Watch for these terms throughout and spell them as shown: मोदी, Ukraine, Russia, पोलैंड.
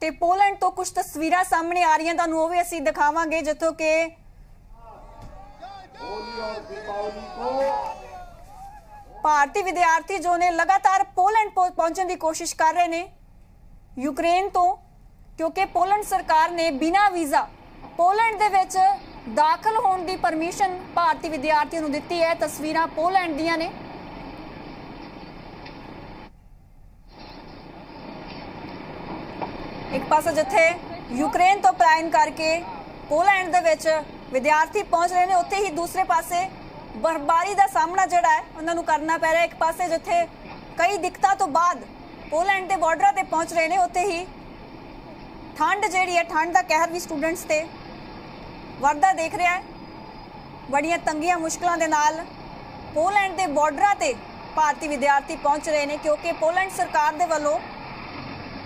ਤੇ ਪੋਲੈਂਡ ਤੋਂ ਕੁਝ ਤਸਵੀਰਾਂ ਸਾਹਮਣੇ ਆ ਰਹੀਆਂ, ਤੁਹਾਨੂੰ ਉਹ ਵੀ ਅਸੀਂ ਦਿਖਾਵਾਂਗੇ, ਜਿੱਥੋਂ ਕਿ ਭਾਰਤੀ ਵਿਦਿਆਰਥੀ ਜੋ ਨੇ ਲਗਾਤਾਰ ਪੋਲੈਂਡ ਪਹੁੰਚਣ ਦੀ ਕੋਸ਼ਿਸ਼ ਕਰ ਰਹੇ ਨੇ यूक्रेन तो, क्योंकि पोलैंड सरकार ने बिना वीज़ा पोलैंड दे विच दाखिल होने की परमिशन भारतीय विद्यार्थियों को दिती है। तस्वीरां पोलैंड दियां ने, एक पासा जिथे यूक्रेन तो पलायन करके पोलैंड दे विच विद्यार्थी पहुंच रहे हैं, उत्थे ही दूसरे पासे बर्फबारी का सामना जिहड़ा है उन्होंने करना पै रहा है। एक पासे जिथे कई दिक्कतों तो बाद पोलैंड के बॉर्डर पर पहुँच रहे हैं, उत्थे ही ठंड जी है, ठंड का कहर भी स्टूडेंट्स से वरदा देख रहा है। बड़िया तंगिया मुश्किलों के नाल पोलैंड के बॉर्डर पर भारतीय विद्यार्थी पहुँच रहे हैं, क्योंकि पोलैंड सरकार के वालों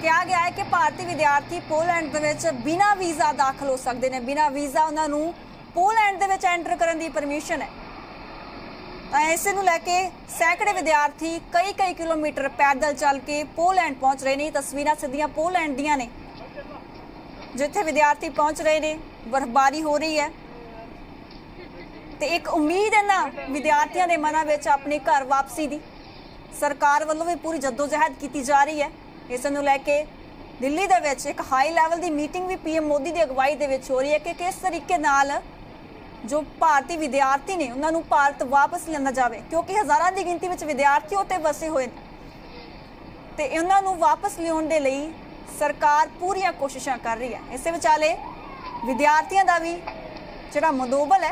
कहा गया है कि भारतीय विद्यार्थी पोलैंड के बिना वीज़ा दाखिल हो सकते हैं, बिना वीज़ा उन्होंने पोलैंड के एंटर करने की परमिशन है। इस लैके सैकड़े विद्यार्थी कई कई किलोमीटर पैदल चल के पोलैंड पहुँच रहे हैं। तस्वीरें सीधियां पोलैंड दियां ने, जिथे विद्यार्थी पहुँच रहे हैं, बर्फबारी हो रही है तो एक उम्मीद है ना विद्यार्थियों के मनां विच अपने घर वापसी की। सरकार वालों भी पूरी जद्दोजहद की जा रही है। इस नूं लैके दिल्ली दे विच एक हाई लैवल की मीटिंग भी पीएम मोदी की अगवाई दे विच हो रही है कि किस तरीके नाल जो भारतीय विद्यार्थी ने उन्होंने भारत वापस लिया जाए, क्योंकि हज़ारां की गिनती में विद्यार्थी उत्थे वसे हुए हैं तो इन्होंने वापस लियाउण दे लई सरकार पूरियां कोशिशां कर रही है। इस विचाले विद्यार्थियों का भी जिहड़ा मनोबल है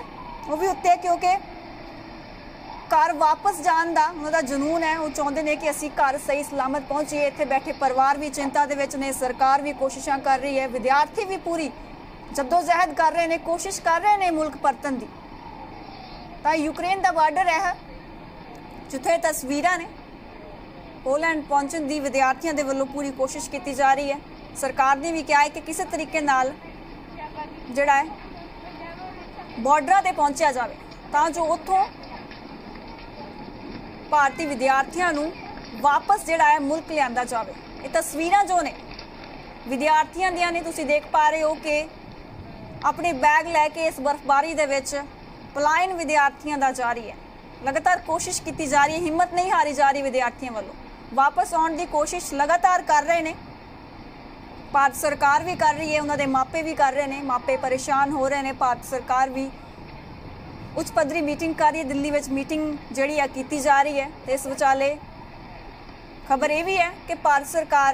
वो भी उत्ते, क्योंकि घर वापस जाने का उन्होंने जनून है। वो चाहते हैं कि असी घर सही सलामत पहुँचीए। इत्थे बैठे परिवार भी चिंता दे विच ने, सरकार भी कोशिशां कर रही है, विद्यार्थी भी पूरी जद्दोजहद कर रहे हैं, कोशिश कर रहे हैं मुल्क परतन की। तो यूक्रेन का बार्डर है जिथे तस्वीरां ने पोलैंड पहुँचने की विद्यार्थियों के वालों पूरी कोशिश की जा रही है। सरकार ने भी कहा है कि किसी तरीके नाल जिहड़ा है बॉर्डर पर पहुँचा जाए तां जो उत्थों भारतीय विद्यार्थियों नूं वापस जिहड़ा है मुल्क लिआंदा जावे। ये तस्वीरां जो ने विद्यार्थियों दियां ने, तुसीं देख पा रहे हो कि अपने बैग लैके इस बर्फबारी दे विच पलायन विद्यार्थियों दा जारी है। लगातार कोशिश की जा रही है, हिम्मत नहीं हारी जा रही, विद्यार्थियों वालों वापस आने की कोशिश लगातार कर रहे हैं। भारत सरकार भी कर रही है, उन्होंने मापे भी कर रहे हैं, मापे परेशान हो रहे हैं। भारत सरकार भी उच्च पद्धरी मीटिंग कर रही है, दिल्ली में मीटिंग जड़ी की जा रही है। तो इस विचाले खबर यह भी है कि भारत सरकार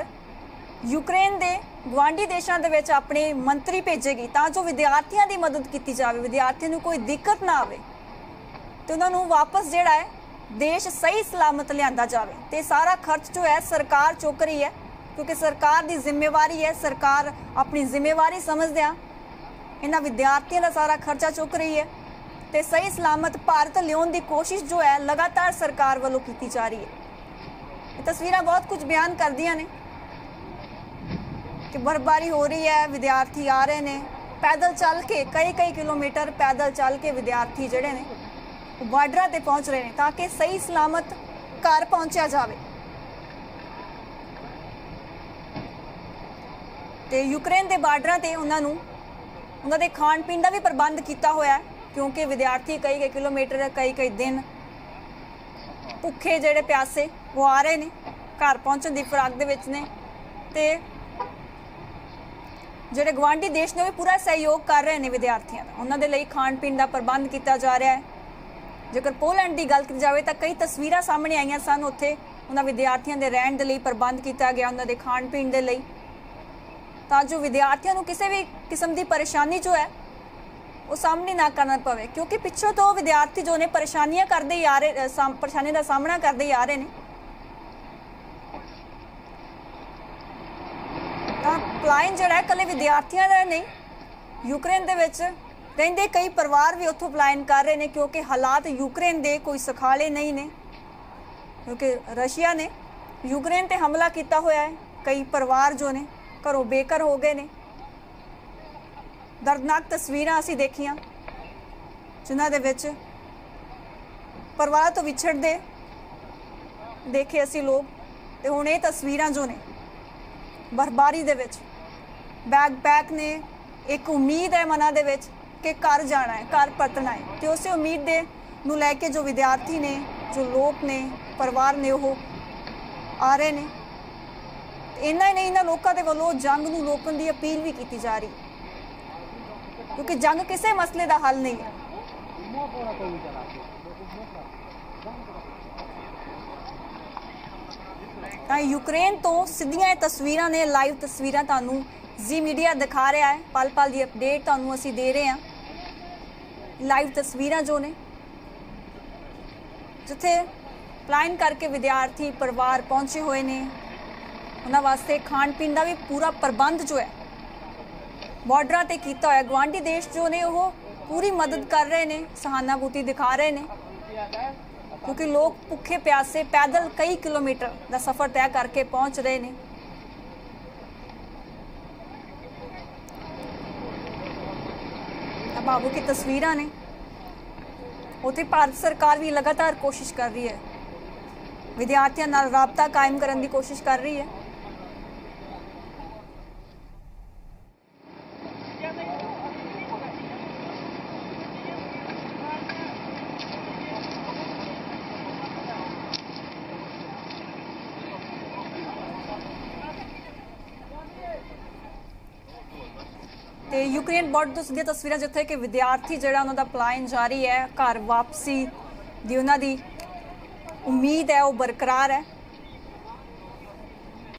यूक्रेन के गुआढ़ी देशों के अपने मंत्री भेजेगी तो विद्यार्थियों की मदद की जाए, विद्यार्थियों को कोई दिक्कत ना आए तो उन्होंने वापस जोड़ा है देश सही सलामत लिया जाए। तो सारा खर्च जो है सरकार चुक रही है, क्योंकि सरकार की जिम्मेवारी है। सरकार अपनी जिम्मेवारी समझद्या इन्हों विद्यार्थियों का सारा खर्चा चुक रही है। तो सही सलामत भारत लियाउण की कोशिश जो है लगातार सरकार वालों की जा रही है। तस्वीरें बहुत कुछ बयान कर दियां ने कि बर्फबारी हो रही है, विद्यार्थी आ रहे हैं पैदल चल के, कई कई किलोमीटर पैदल चल के विद्यार्थी जोड़े ने बॉर्डर पर पहुँच रहे हैं ताकि सही सलामत घर पहुँचा जाए। तो यूक्रेन के बार्डर पर उन्होंने खाण पीण का भी प्रबंध किया हुआ है, क्योंकि विद्यार्थी कई कई किलोमीटर कई कई दिन भुखे जोड़े प्यासे वो आ रहे हैं, घर पहुँचने की खुराक ने। तो जोड़े गुआढ़ी देश ने भी पूरा सहयोग कर रहे हैं विद्यार्थियों का, उन्होंने लिए खाण पीण का प्रबंध किया जा रहा है। जेकर पोलैंड की गल की जाए तो कई तस्वीर सामने आईया सन, उत्थे उन्होंने विद्यार्थियों के रहन के लिए प्रबंध किया गया, उन्होंने खाण पीण के लिए, ताकि विद्यार्थियों को किसी भी किस्म की परेशानी जो है वो सामने ना करना पवे, क्योंकि पिछों तो विद्यार्थी जो ने परेशानियां करते ही आ रहे, परेशानी का सामना करते ही आ रहे हैं। पलायन जोड़ा है कले विद्यार्थियों का नहीं, यूक्रेन के रेंदे कई परिवार भी उत्थों पलायन कर रहे हैं, क्योंकि हालात यूक्रेन के कोई सखाले नहीं ने, क्योंकि रशिया ने यूक्रेन पर हमला किया हुआ है। कई परिवार जो ने घरों बेघर हो गए हैं। दर्दनाक तस्वीर असी देखिया जिन्हों के परिवार तो विछड़ते देखे असी लोग, तो हुण ये तस्वीर जो ने बर्फबारी दे विच बैकबैक ने एक उम्मीद है मना दे विच कि घर जाना है, घर परतना है, तो उस उम्मीद दे नूं लैके जो विद्यार्थी ने, जो लोग ने, परिवार ने, वो आ रहे हैं। इन्ना ही नहीं, इन्होंने लोगों के वालों जंग नूं रोकण दी अपील भी की जा रही, क्योंकि जंग किसी मसले का हल नहीं है। यूक्रेन तो सीधियां तस्वीरां ने, लाइव तस्वीरां तुहानूं जी मीडिया दिखा रहा है, पल पल की अपडेट तुहानूं असीं दे रहे हैं। लाइव तस्वीरां जो ने, जिथे प्लान करके विद्यार्थी परिवार पहुंचे हुए ने, उन्हां वास्ते खाण पीण का भी पूरा प्रबंध जो है बॉर्डर ते कीता होया। गुआंढी देश जो ने वो पूरी मदद कर रहे हैं, सहानुभूति दिखा रहे हैं, क्योंकि लोग भुखे प्यासे पैदल कई किलोमीटर का सफर तय करके पहुंच रहे हैं। बाबू की तस्वीरां ने, उत्थे भारत सरकार भी लगातार कोशिश कर रही है, विद्यार्थियों नाल राबता कायम करने की कोशिश कर रही है। यूक्रेन बॉर्डर तो सीधी तस्वीर जिथे कि विद्यार्थी जोड़ा उन्होंने पलायन जारी है, घर वापसी की उन्होंने उम्मीद है वो बरकरार है।